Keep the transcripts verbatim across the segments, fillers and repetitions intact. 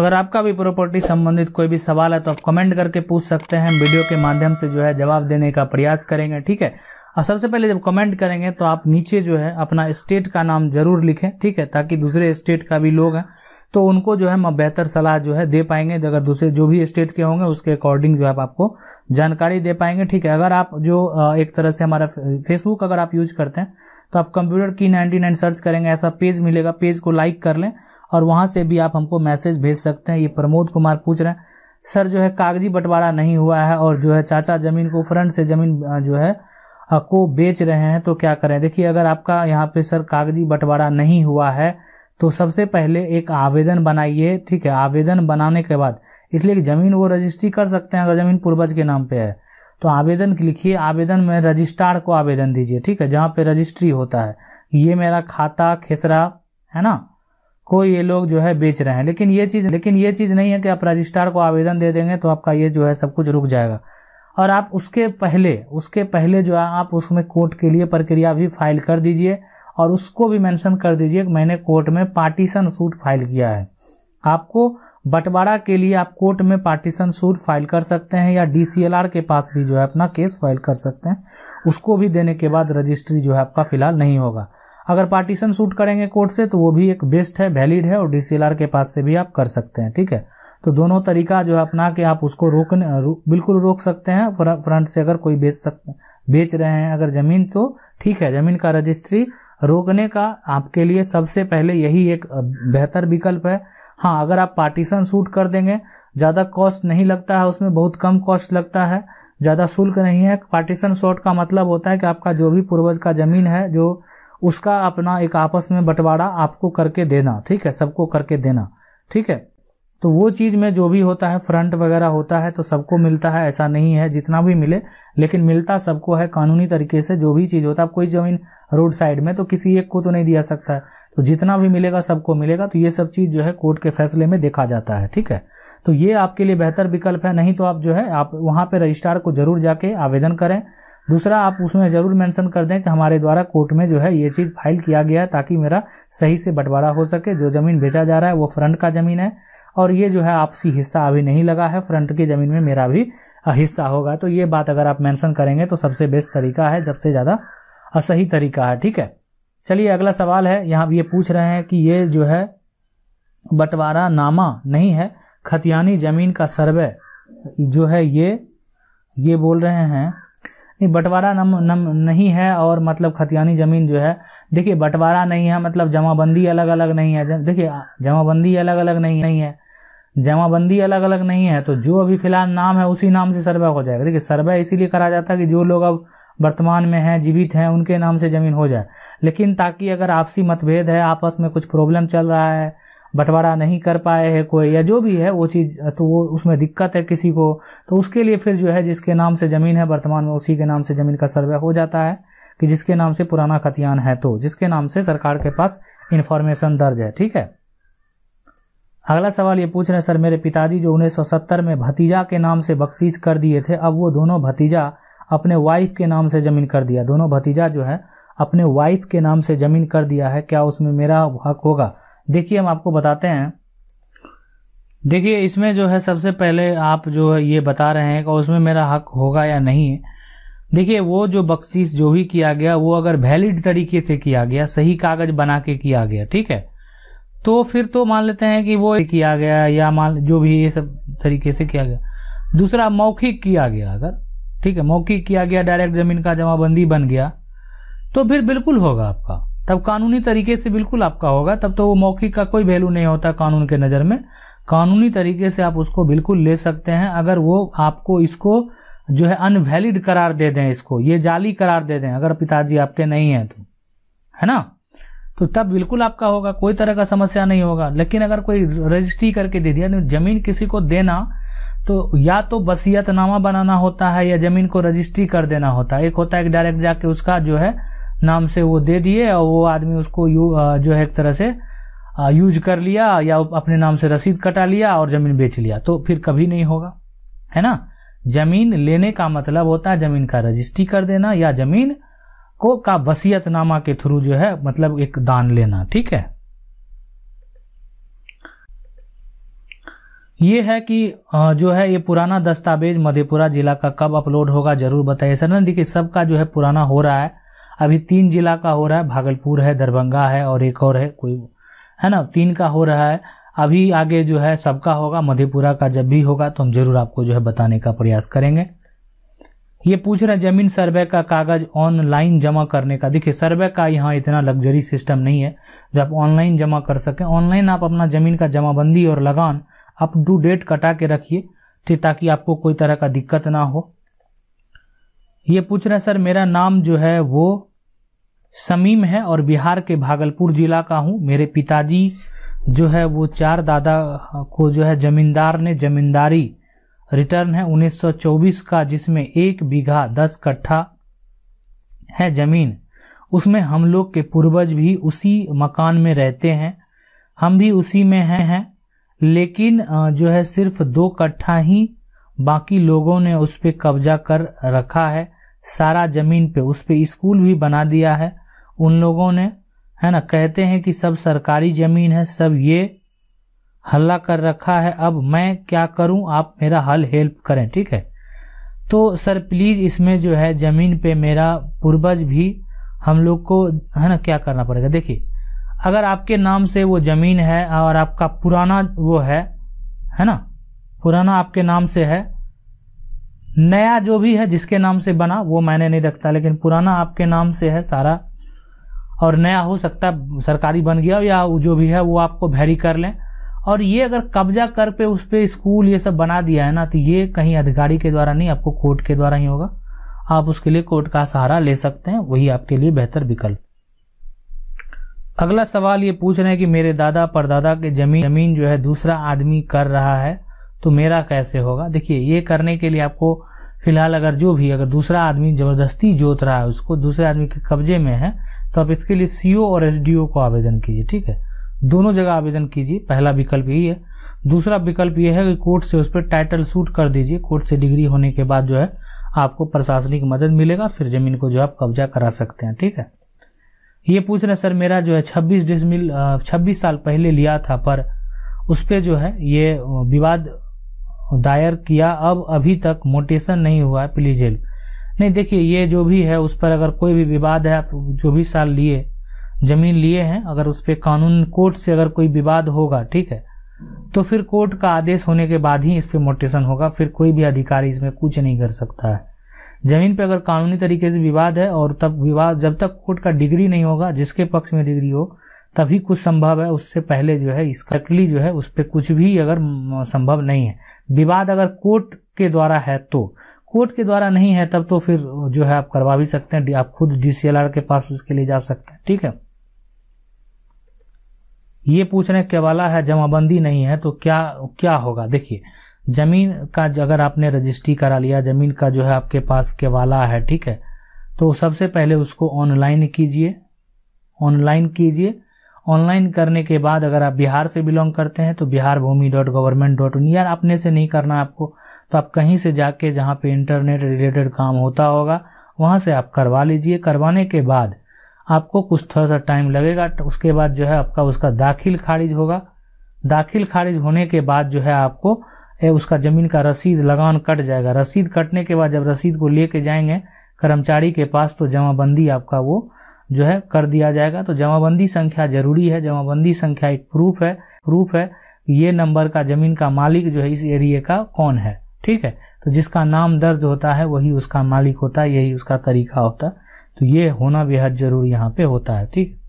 अगर आपका भी प्रॉपर्टी संबंधित कोई भी सवाल है तो आप कमेंट करके पूछ सकते हैं, वीडियो के माध्यम से जो है जवाब देने का प्रयास करेंगे, ठीक है। और सबसे पहले जब कमेंट करेंगे तो आप नीचे जो है अपना स्टेट का नाम जरूर लिखें, ठीक है, ताकि दूसरे स्टेट का भी लोग हैं तो उनको जो है हम बेहतर सलाह जो है दे पाएंगे। अगर दूसरे जो भी स्टेट के होंगे उसके अकॉर्डिंग जो है आप आपको जानकारी दे पाएंगे, ठीक है। अगर आप जो एक तरह से हमारा फेसबुक अगर आप यूज करते हैं तो आप कंप्यूटर की नाइन्टी नाइन सर्च करेंगे, ऐसा पेज मिलेगा, पेज को लाइक कर लें और वहां से भी आप हमको मैसेज भेज सकते हैं। ये प्रमोद कुमार पूछ रहे हैं, सर जो है कागजी बंटवारा नहीं हुआ है और जो है चाचा जमीन को फ्रंट से जमीन जो है को बेच रहे हैं तो क्या करें। देखिए अगर आपका यहाँ पे सर कागजी बंटवारा नहीं हुआ है तो सबसे पहले एक आवेदन बनाइए, ठीक है। आवेदन बनाने के बाद, इसलिए कि ज़मीन वो रजिस्ट्री कर सकते हैं अगर ज़मीन पूर्वज के नाम पे है, तो आवेदन लिखिए, आवेदन में रजिस्ट्रार को आवेदन दीजिए, ठीक है, जहाँ पे रजिस्ट्री होता है। ये मेरा खाता खेसरा है ना को ये लोग जो है बेच रहे हैं, लेकिन ये चीज़ लेकिन ये चीज़ नहीं है कि आप रजिस्ट्रार को आवेदन दे देंगे तो आपका ये जो है सब कुछ रुक जाएगा। और आप उसके पहले उसके पहले जो है आप उसमें कोर्ट के लिए प्रक्रिया भी फाइल कर दीजिए और उसको भी मेंशन कर दीजिए कि मैंने कोर्ट में पार्टीशन सूट फाइल किया है। आपको बंटवारा के लिए आप कोर्ट में पार्टीशन सूट फाइल कर सकते हैं या डीसीएलआर के पास भी जो है अपना केस फाइल कर सकते हैं, उसको भी देने के बाद रजिस्ट्री जो है आपका फिलहाल नहीं होगा। अगर पार्टीशन सूट करेंगे कोर्ट से तो वो भी एक बेस्ट है, वैलिड है, और डीसीएलआर के पास से भी आप कर सकते हैं, ठीक है। तो दोनों तरीका जो है अपना के आप उसको रोकने रो, बिल्कुल रोक सकते हैं। फ्रंट से अगर कोई बेच सकते बेच रहे हैं अगर ज़मीन तो ठीक है, ज़मीन का रजिस्ट्री रोकने का आपके लिए सबसे पहले यही एक बेहतर विकल्प है। हाँ, अगर आप पार्टीशन सूट कर देंगे, ज़्यादा कॉस्ट नहीं लगता है उसमें, बहुत कम कॉस्ट लगता है, ज़्यादा शुल्क नहीं है। पार्टीशन सूट का मतलब होता है कि आपका जो भी पूर्वज का ज़मीन है जो उसका अपना एक आपस में बंटवारा आपको करके देना, ठीक है, सबको करके देना, ठीक है। तो वो चीज़ में जो भी होता है फ्रंट वगैरह होता है तो सबको मिलता है, ऐसा नहीं है जितना भी मिले, लेकिन मिलता सबको है। कानूनी तरीके से जो भी चीज़ होता है, कोई ज़मीन रोड साइड में तो किसी एक को तो नहीं दिया सकता है, तो जितना भी मिलेगा सबको मिलेगा। तो ये सब चीज़ जो है कोर्ट के फैसले में देखा जाता है, ठीक है। तो ये आपके लिए बेहतर विकल्प है, नहीं तो आप जो है आप वहाँ पर रजिस्ट्रार को जरूर जाके आवेदन करें। दूसरा, आप उसमें ज़रूर मेंशन कर दें कि हमारे द्वारा कोर्ट में जो है ये चीज़ फाइल किया गया है ताकि मेरा सही से बंटवारा हो सके। जो ज़मीन बेचा जा रहा है वो फ्रंट का ज़मीन है और ये जो है आपसी हिस्सा अभी नहीं लगा है, फ्रंट की जमीन में मेरा भी हिस्सा होगा। तो ये बात अगर आप मेंशन करेंगे तो सबसे बेस्ट तरीका है, सबसे ज़्यादा सही तरीका है, ठीक है। चलिए अगला सवाल है, यहाँ ये पूछ रहे हैं कि ये जो है बंटवारा नामा नहीं है, खतियानी ज़मीन का सर्वे जो है ये ये बोल रहे हैं नहीं, बंटवारा नम, नम नहीं है और मतलब खतियानी ज़मीन जो है, देखिए बंटवारा नहीं है मतलब जमाबंदी अलग अलग नहीं है। देखिए जमाबंदी अलग अलग नहीं नहीं है जमाबंदी अलग अलग नहीं है तो जो अभी फिलहाल नाम है उसी नाम से सर्वे हो जाएगा। देखिए सर्वे इसीलिए करा जाता है कि जो लोग अब वर्तमान में हैं, जीवित हैं, उनके नाम से ज़मीन हो जाए, लेकिन ताकि अगर आपसी मतभेद है, आपस में कुछ प्रॉब्लम चल रहा है, बंटवारा नहीं कर पाए है कोई या जो भी है वो चीज़, तो वो उसमें दिक्कत है किसी को, तो उसके लिए फिर जो है जिसके नाम से ज़मीन है वर्तमान में उसी के नाम से ज़मीन का सर्वे हो जाता है कि जिसके नाम से पुराना खतियान है, तो जिसके नाम से सरकार के पास इन्फॉर्मेशन दर्ज है, ठीक है। अगला सवाल ये पूछ रहे हैं, सर मेरे पिताजी जो उन्नीस सौ सत्तर में भतीजा के नाम से बख्शीश कर दिए थे, अब वो दोनों भतीजा अपने वाइफ के नाम से ज़मीन कर दिया, दोनों भतीजा जो है अपने वाइफ के नाम से ज़मीन कर दिया है, क्या उसमें मेरा हक होगा। देखिए हम आपको बताते हैं, देखिए इसमें जो है सबसे पहले आप जो है ये बता रहे हैं कि उसमें मेरा हक होगा या नहीं। देखिए वो जो बख्शीश जो भी किया गया वो अगर वैलिड तरीके से किया गया, सही कागज़ बना के किया गया, ठीक है, तो फिर तो मान लेते हैं कि वो किया गया या मान जो भी ये सब तरीके से किया गया। दूसरा, मौखिक किया गया अगर, ठीक है, मौखिक किया गया, डायरेक्ट ज़मीन का जमाबंदी बन गया तो फिर बिल्कुल होगा आपका, तब कानूनी तरीके से बिल्कुल आपका होगा, तब तो वो मौखिक का कोई वैल्यू नहीं होता कानून के नज़र में। कानूनी तरीके से आप उसको बिल्कुल ले सकते हैं। अगर वो आपको इसको जो है अनवैलिड करार दे दें, इसको ये जाली करार दे दें अगर पिताजी आपके नहीं हैं तो, है ना, तो तब बिल्कुल आपका होगा, कोई तरह का समस्या नहीं होगा। लेकिन अगर कोई रजिस्ट्री करके दे दिया, ज़मीन किसी को देना तो या तो वसीयतनामा बनाना होता है या ज़मीन को रजिस्ट्री कर देना होता है। एक होता है कि डायरेक्ट जाके उसका जो है नाम से वो दे दिए और वो आदमी उसको जो है एक तरह से यूज कर लिया या अपने नाम से रसीद कटा लिया और ज़मीन बेच लिया, तो फिर कभी नहीं होगा, है ना। ज़मीन लेने का मतलब होता है ज़मीन का रजिस्ट्री कर देना या ज़मीन को का वसीयतनामा के थ्रू जो है मतलब एक दान लेना, ठीक है। ये है कि जो है ये पुराना दस्तावेज मधेपुरा जिला का कब अपलोड होगा जरूर बताइए। सर देखिए सबका जो है पुराना हो रहा है, अभी तीन जिला का हो रहा है, भागलपुर है, दरभंगा है और एक और है कोई है ना, तीन का हो रहा है। अभी आगे जो है सबका होगा, मधेपुरा का जब भी होगा तो हम जरूर आपको जो है बताने का प्रयास करेंगे। ये पूछ रहे हैं जमीन सर्वे का कागज ऑनलाइन जमा करने का। देखिए सर्वे का यहाँ इतना लग्जरी सिस्टम नहीं है जो आप ऑनलाइन जमा कर सकें। ऑनलाइन आप अपना जमीन का जमाबंदी और लगान अप टू डेट कटा के रखिए ठीक, ताकि आपको कोई तरह का दिक्कत ना हो। ये पूछ रहे हैं सर मेरा नाम जो है वो समीम है और बिहार के भागलपुर जिला का हूँ। मेरे पिताजी जो है वो चार दादा को जो है जमींदार ने जमींदारी रिटर्न है उन्नीस सौ चौबीस का, जिसमें एक बीघा दस कट्ठा है जमीन। उसमें हम लोग के पूर्वज भी उसी मकान में रहते हैं, हम भी उसी में हैं, लेकिन जो है सिर्फ दो कट्ठा ही बाकी लोगों ने उस पे कब्जा कर रखा है सारा जमीन पे। उस पे स्कूल भी बना दिया है उन लोगों ने है ना, कहते हैं कि सब सरकारी जमीन है, सब ये हल्ला कर रखा है। अब मैं क्या करूं, आप मेरा हल हेल्प करें ठीक है। तो सर प्लीज इसमें जो है जमीन पे मेरा पूर्वज भी हम लोग को है ना क्या करना पड़ेगा। देखिए अगर आपके नाम से वो जमीन है और आपका पुराना वो है है ना, पुराना आपके नाम से है, नया जो भी है जिसके नाम से बना वो मायने नहीं रखता, लेकिन पुराना आपके नाम से है सारा और नया हो सकता है सरकारी बन गया या जो भी है वो आपको वेरी कर लें। और ये अगर कब्जा कर पे उस पर स्कूल ये सब बना दिया है ना, तो ये कहीं अधिकारी के द्वारा नहीं, आपको कोर्ट के द्वारा ही होगा। आप उसके लिए कोर्ट का सहारा ले सकते हैं, वही आपके लिए बेहतर विकल्प। अगला सवाल ये पूछ रहे हैं कि मेरे दादा परदादा के जमीन जमीन जो है दूसरा आदमी कर रहा है तो मेरा कैसे होगा। देखिए ये करने के लिए आपको फिलहाल अगर जो भी अगर दूसरा आदमी जबरदस्ती जोत रहा है, उसको दूसरे आदमी के कब्जे में है, तो आप इसके लिए सीओ और एसडीओ को आवेदन कीजिए ठीक है, दोनों जगह आवेदन कीजिए। पहला विकल्प यही है। दूसरा विकल्प यह है कि कोर्ट से उस पर टाइटल सूट कर दीजिए, कोर्ट से डिग्री होने के बाद जो है आपको प्रशासनिक मदद मिलेगा, फिर जमीन को जो आप कब्जा करा सकते हैं ठीक है। ये पूछ रहे सर मेरा जो है छब्बीस डिसमिल छब्बीस साल पहले लिया था, पर उस पर जो है ये विवाद दायर किया, अब अभी तक मोटेशन नहीं हुआ है, प्लीज हेल्प। नहीं देखिए ये जो भी है उस पर अगर कोई भी विवाद है, आप जो भी साल लिए जमीन लिए हैं, अगर उस पर कानून कोर्ट से अगर कोई विवाद होगा ठीक है, तो फिर कोर्ट का आदेश होने के बाद ही इस पर मोटेशन होगा, फिर कोई भी अधिकारी इसमें कुछ नहीं कर सकता है। जमीन पे अगर कानूनी तरीके से विवाद है और तब विवाद जब तक कोर्ट का डिग्री नहीं होगा, जिसके पक्ष में डिग्री हो तभी कुछ संभव है, उससे पहले जो है इसका क्लियर जो है उस पर कुछ भी अगर संभव नहीं है। विवाद अगर कोर्ट के द्वारा है तो, कोर्ट के द्वारा नहीं है तब तो फिर जो है आप करवा भी सकते हैं, आप खुद डीसीएलआर के पास इसके लिए जा सकते हैं ठीक है। ये पूछ रहे हैं केवाला है जमाबंदी नहीं है तो क्या क्या होगा। देखिए जमीन का अगर आपने रजिस्ट्री करा लिया, जमीन का जो है आपके पास केवाला है ठीक है, तो सबसे पहले उसको ऑनलाइन कीजिए, ऑनलाइन कीजिए। ऑनलाइन करने के बाद अगर आप बिहार से बिलोंग करते हैं तो Bihar Bhumi dot government dot in, या अपने से नहीं करना आपको तो आप कहीं से जाके जहाँ पे इंटरनेट रिलेटेड काम होता होगा वहाँ से आप करवा लीजिए। करवाने के बाद आपको कुछ थोड़ा सा टाइम लगेगा, उसके बाद जो है आपका उसका दाखिल खारिज होगा। दाखिल खारिज होने के बाद जो है आपको उसका ज़मीन का रसीद लगान कट जाएगा। रसीद कटने के बाद जब रसीद को ले के जाएंगे कर्मचारी के पास तो जमाबंदी आपका वो जो है कर दिया जाएगा। तो जमाबंदी संख्या जरूरी है, जमाबंदी संख्या एक प्रूफ है, प्रूफ है ये नंबर का जमीन का मालिक जो है इस एरिया का कौन है ठीक है। तो जिसका नाम दर्ज होता है वही उसका मालिक होता है, यही उसका तरीका होता है, तो ये होना बेहद जरूरी यहाँ पे होता है ठीक।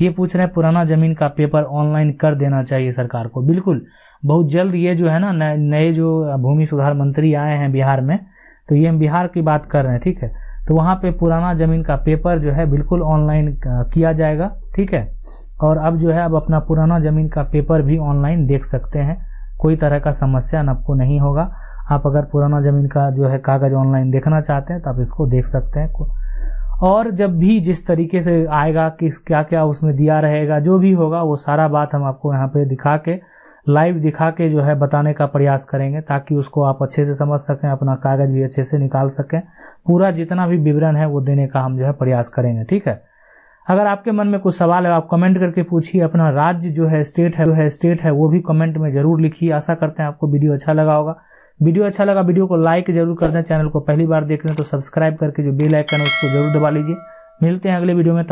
ये पूछ रहे हैं पुराना जमीन का पेपर ऑनलाइन कर देना चाहिए सरकार को। बिल्कुल बहुत जल्द ये जो है ना नए जो भूमि सुधार मंत्री आए हैं बिहार में, तो ये हम बिहार की बात कर रहे हैं ठीक है, तो वहाँ पे पुराना जमीन का पेपर जो है बिल्कुल ऑनलाइन किया जाएगा ठीक है। और अब जो है अब अपना पुराना जमीन का पेपर भी ऑनलाइन देख सकते हैं, कोई तरह का समस्या आपको नहीं होगा। आप अगर पुराना जमीन का जो है कागज़ ऑनलाइन देखना चाहते हैं तो आप इसको देख सकते हैं। और जब भी जिस तरीके से आएगा कि क्या क्या उसमें दिया रहेगा जो भी होगा वो सारा बात हम आपको यहाँ पे दिखा के लाइव दिखा के जो है बताने का प्रयास करेंगे, ताकि उसको आप अच्छे से समझ सकें, अपना कागज भी अच्छे से निकाल सकें। पूरा जितना भी विवरण है वो देने का हम जो है प्रयास करेंगे ठीक है। अगर आपके मन में कुछ सवाल है आप कमेंट करके पूछिए। अपना राज्य जो है स्टेट है जो है स्टेट है वो भी कमेंट में जरूर लिखिए। आशा करते हैं आपको वीडियो अच्छा लगा होगा। वीडियो अच्छा लगा वीडियो को लाइक जरूर कर दें। चैनल को पहली बार देख रहे हैं तो सब्सक्राइब करके जो बेल आइकन है उसको जरूर दबा लीजिए। मिलते हैं अगले वीडियो में।